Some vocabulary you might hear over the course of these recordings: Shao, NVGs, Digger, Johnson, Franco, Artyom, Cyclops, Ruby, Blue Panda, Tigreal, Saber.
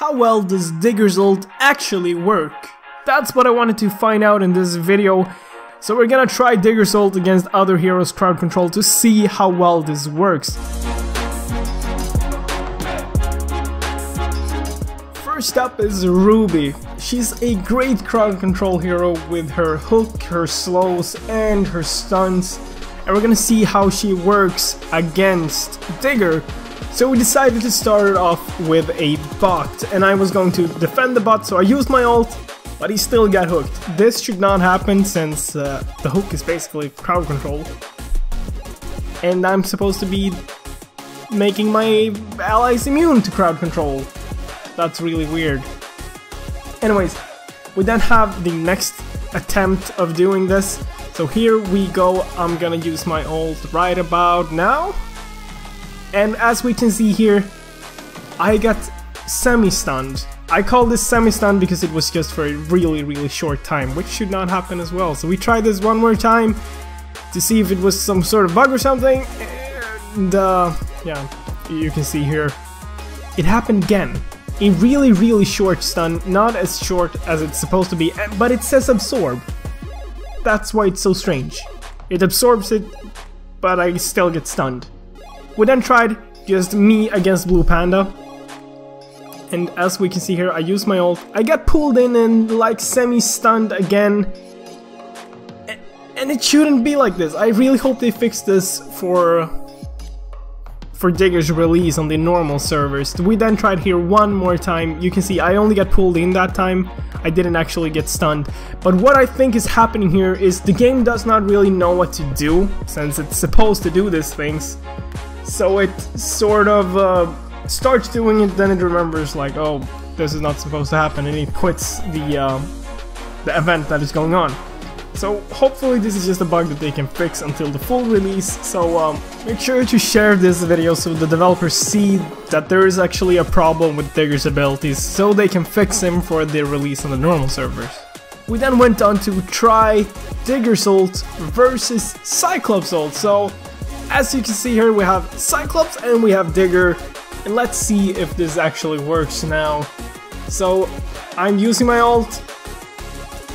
How well does Digger's ult actually work? That's what I wanted to find out in this video. So we're gonna try Digger's ult against other heroes' crowd control to see how well this works. First up is Ruby. She's a great crowd control hero with her hook, her slows and her stuns, and we're gonna see how she works against Digger. So we decided to start it off with a bot, and I was going to defend the bot, so I used my ult, but he still got hooked. This should not happen since the hook is basically crowd control, and I'm supposed to be making my allies immune to crowd control. That's really weird. Anyways, we then have the next attempt of doing this. So here we go, I'm gonna use my ult right about now. And as we can see here, I got semi-stunned. I call this semi-stun because it was just for a really short time, which should not happen as well. So we tried this one more time to see if it was some sort of bug or something, and yeah, you can see here, it happened again. A really short stun, not as short as it's supposed to be, but it says absorb. That's why it's so strange. It absorbs it, but I still get stunned. We then tried just me against Blue Panda, and as we can see here, I used my ult, I got pulled in and like semi-stunned again, and it shouldn't be like this. I really hope they fix this for Digger's release on the normal servers. We then tried here one more time. You can see I only got pulled in that time. I didn't actually get stunned. But what I think is happening here is the game does not really know what to do, since it's supposed to do these things. So it sort of starts doing it, then it remembers like, oh, this is not supposed to happen, and it quits the event that is going on. So hopefully this is just a bug that they can fix until the full release. So make sure to share this video so the developers see that there is actually a problem with Digger's abilities, so they can fix him for their release on the normal servers. We then went on to try Digger's ult versus Cyclops ult. So as you can see here, we have Cyclops and we have Digger, and let's see if this actually works now. So I'm using my ult.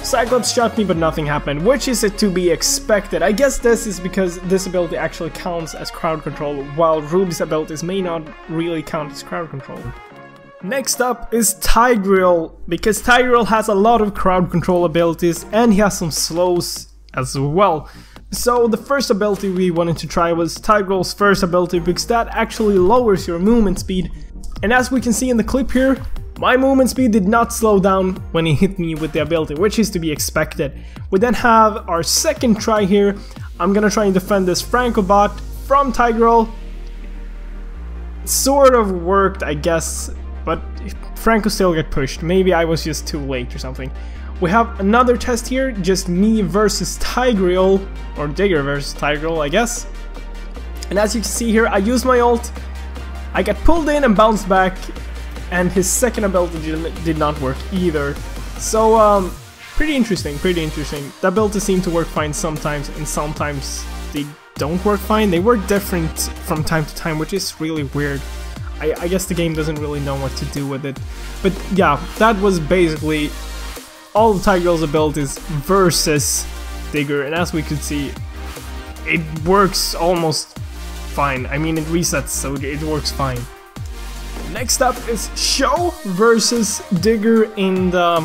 Cyclops shot me, but nothing happened, which is to be expected. I guess this is because this ability actually counts as crowd control, while Ruby's abilities may not really count as crowd control. Next up is Tigreal, because Tigreal has a lot of crowd control abilities, and he has some slows as well. So the first ability we wanted to try was Tigreal's first ability, because that actually lowers your movement speed. And as we can see in the clip here, my movement speed did not slow down when he hit me with the ability, which is to be expected. We then have our second try here. I'm gonna try and defend this Franco bot from Tigreal. Sort of worked, I guess, but Franco still got pushed. Maybe I was just too late or something. We have another test here, just me versus Tigreal, or Digger versus Tigreal, I guess. And as you can see here, I used my ult. I got pulled in and bounced back, and his second ability did not work either. So pretty interesting. The abilities seem to work fine sometimes, and sometimes they don't work fine. They work different from time to time, which is really weird. I guess the game doesn't really know what to do with it. But yeah, that was basically all of Tigreal's abilities versus Digger, and as we could see, it works almost fine. I mean, it resets, so it works fine. Next up is Shao versus Digger in the...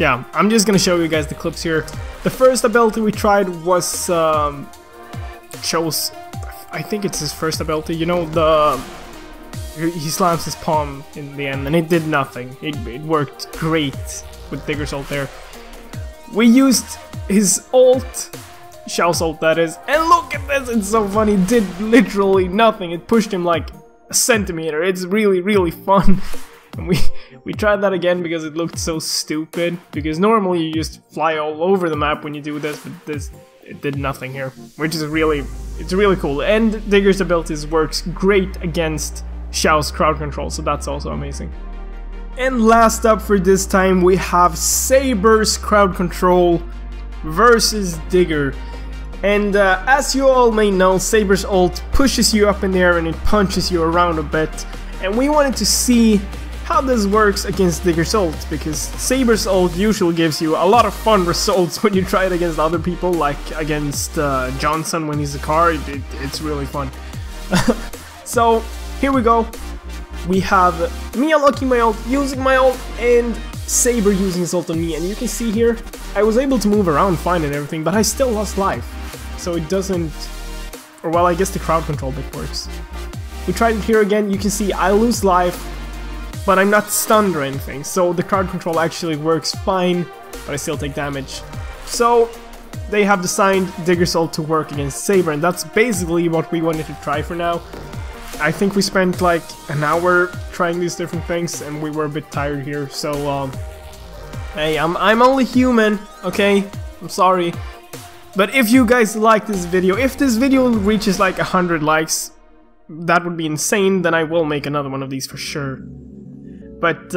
yeah, I'm just gonna show you guys the clips here. The first ability we tried was Shao's... I think it's his first ability, you know, the... he slams his palm in the end, and it did nothing. It worked great with Digger's ult there. We used his ult, Shao's ult that is, and look at this, it's so funny. It did literally nothing. It pushed him like centimeter. It's really fun. And we tried that again because it looked so stupid, because normally you just fly all over the map when you do this, but this, it did nothing here, which is really, it's really cool. And Digger's abilities works great against Shao's crowd control, so that's also amazing. And last up for this time, we have Saber's crowd control versus Digger. And as you all may know, Saber's ult pushes you up in the air and it punches you around a bit. And we wanted to see how this works against Digger's ult, because Saber's ult usually gives you a lot of fun results when you try it against other people, like against Johnson when he's a car. It's really fun. So here we go. We have me unlocking my ult, using my ult, and Saber using his ult on me. And you can see here, I was able to move around fine and everything, but I still lost life. So it doesn't... or well, I guess the crowd control bit works. We tried it here again, you can see I lose life, but I'm not stunned or anything. So the crowd control actually works fine, but I still take damage. So they have designed Digger's ult to work against Saber, and that's basically what we wanted to try for now. I think we spent like an hour trying these different things and we were a bit tired here, so hey, I'm only human, okay? I'm sorry. But if you guys like this video, if this video reaches like 100 likes, that would be insane, then I will make another one of these for sure. But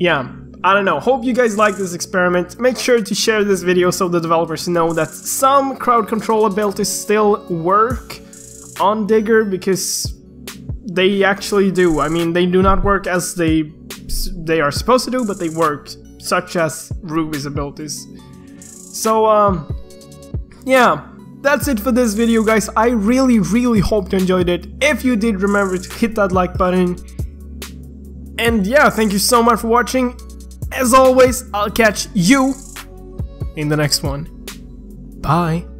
yeah, I don't know, hope you guys like this experiment. Make sure to share this video so the developers know that some crowd control abilities still work on Digger, because they actually do. I mean, they do not work as they are supposed to do, but they work, such as Ruby's abilities. So yeah, that's it for this video, guys. I really hope you enjoyed it. If you did, remember to hit that like button, and yeah, thank you so much for watching. As always, I'll catch you in the next one. Bye.